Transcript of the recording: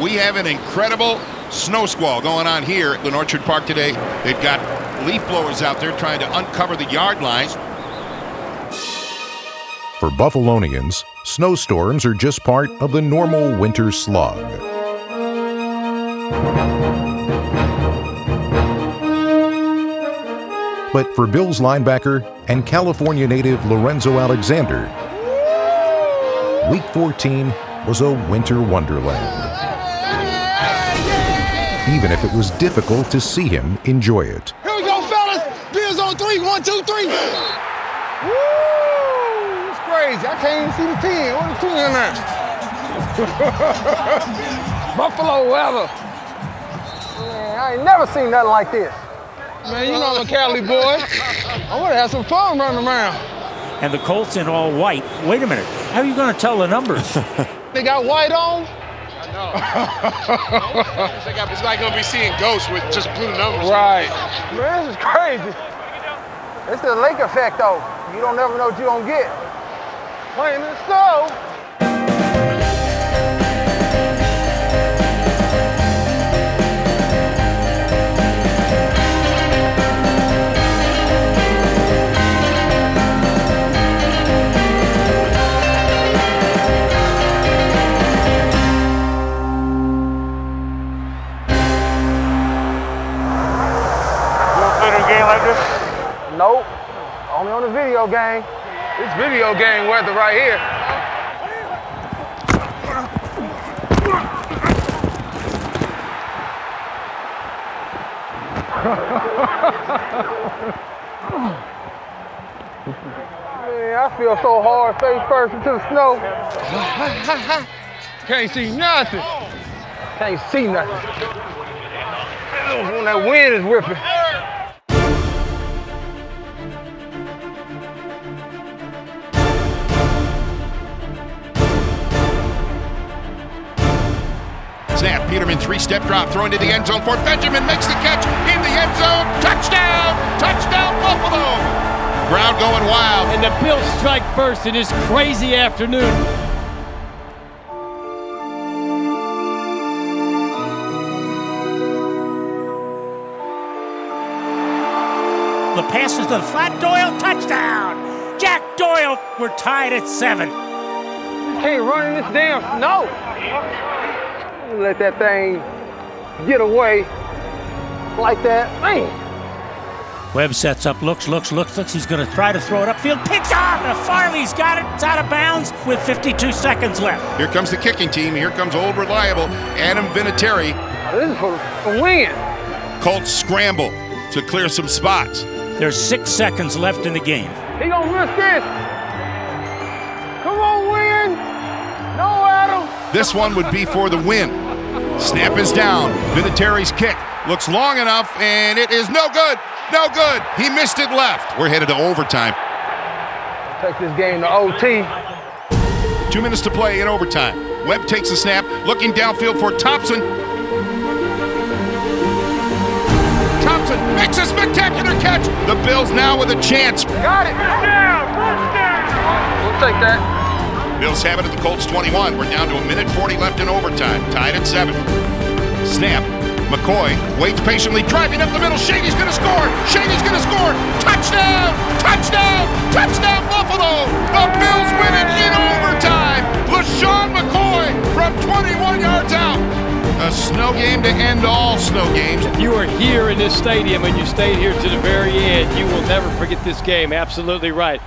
We have an incredible snow squall going on here at Lynn Orchard Park today. They've got leaf blowers out there trying to uncover the yard lines. For Buffalonians, snowstorms are just part of the normal winter slog. But for Bills linebacker and California native Lorenzo Alexander, Week 14 was a winter wonderland, even if it was difficult to see him enjoy it. Here we go, fellas! Bills on three, 1, 2, 3! Woo! It's crazy, I can't even see the 10, where's the 2 in there? Buffalo weather. Man, I ain't never seen nothing like this. Man, you know I'm a Cali boy. I wanna have some fun running around. And the Colts in all white. Wait a minute, how are you gonna tell the numbers? They got white on? I know. It's like gonna be seeing ghosts with just blue numbers. Right. Man, this is crazy. It's the lake effect, though. You don't never know what you're gonna get. Plain and so. Nope, only on the video game. This video game weather right here. Man, I feel so hard face first into the snow. Can't see nothing. Can't see nothing. When that wind is whipping. Snap, Peterman, three-step drop, throw into the end zone for Benjamin, makes the catch in the end zone, touchdown! Touchdown, Buffalo! Crowd going wild. And the Bills strike first in this crazy afternoon. The pass is to the flat, Doyle, touchdown! Jack Doyle, we're tied at 7. You can't run in this damn snow. Let that thing get away like that. Man. Webb sets up, looks. He's going to try to throw it upfield. Picks off, and Farley's got it. It's out of bounds with 52 seconds left. Here comes the kicking team. Here comes old reliable Adam Vinatieri. This is for a win. Colts scramble to clear some spots. There's 6 seconds left in the game. He going to risk this. This one would be for the win. Snap is down. Vinatieri's kick looks long enough, and it is no good. No good. He missed it left. We're headed to overtime. Take this game to OT. 2 minutes to play in overtime. Webb takes the snap, looking downfield for Thompson. Thompson makes a spectacular catch. The Bills now with a chance. Got it. Touchdown. We'll take that. Bills have it at the Colts 21. We're down to 1:40 left in overtime. Tied at 7. Snap. McCoy waits patiently, driving up the middle. Shady's going to score. Shady's going to score. Touchdown! Touchdown! Touchdown, Buffalo! The Bills win it in overtime. LeSean McCoy from 21 yards out. A snow game to end all snow games. If you are here in this stadium and you stayed here to the very end, you will never forget this game. Absolutely right.